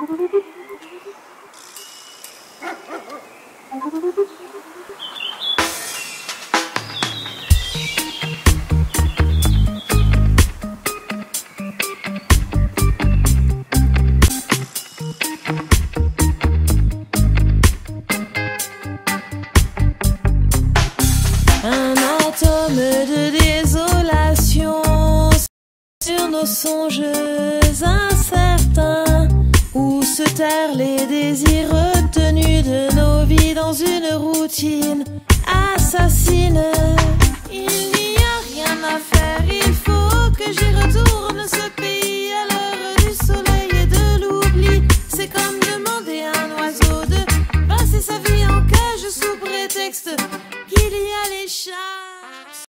Un atome de désolation sur nos songes incertains, où se terrent les désirs retenus de nos vies dans une routine assassine. Il n'y a rien à faire, il faut que j'y retourne ce pays.